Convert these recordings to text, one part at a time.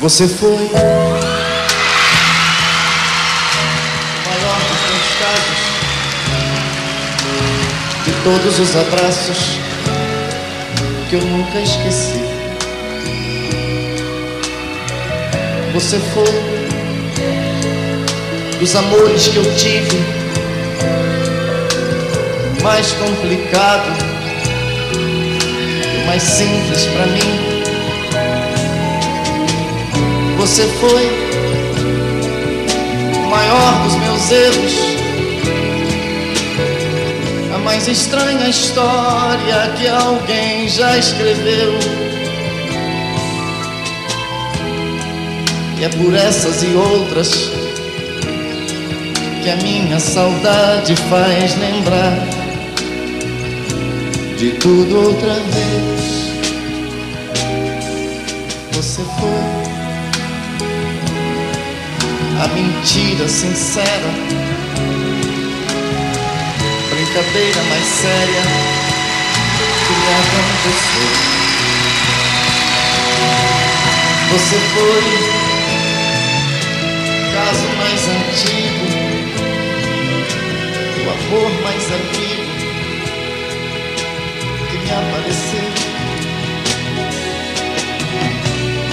Você foi o maior dos meus casos, de todos os abraços que eu nunca esqueci. Você foi dos amores que eu tive, o mais complicado, o mais simples pra mim. Você foi o maior dos meus erros, a mais estranha história que alguém já escreveu. E é por essas e outras que a minha saudade faz lembrar de tudo outra vez. Você foi a mentira sincera, brincadeira mais séria que me aconteceu. Você foi o caso mais antigo, o amor mais amigo que me apareceu.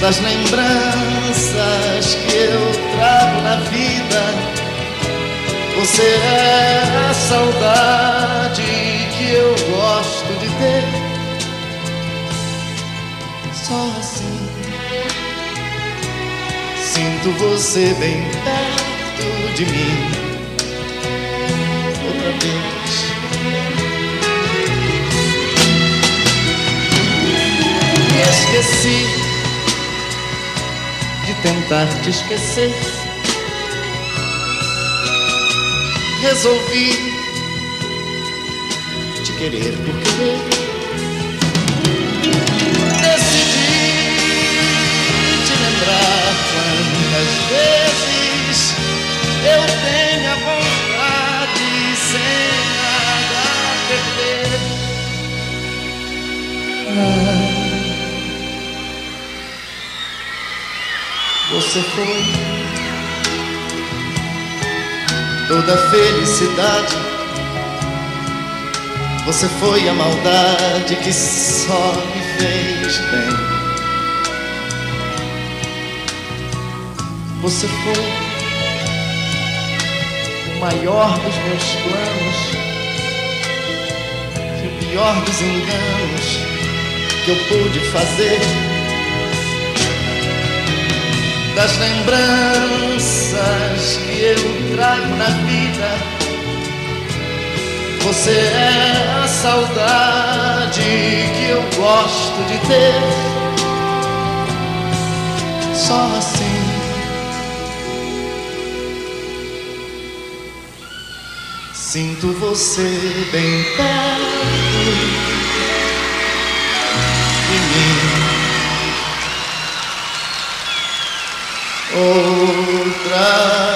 Das lembranças que eu trago na vida, você é a saudade que eu gosto de ter. Só assim sinto você bem perto de mim outra vez. Me esqueci de tentar te esquecer, resolvi te querer por querer, decidi te lembrar quantas vezes eu tenho a vontade sem nada a perder. Você foi toda a felicidade, você foi a maldade que só me fez bem. Você foi o maior dos meus planos e o pior dos enganos que eu pude fazer. Das lembranças que eu trago na vida, você é a saudade que eu gosto de ter. Só assim sinto você bem perto de mim. Outra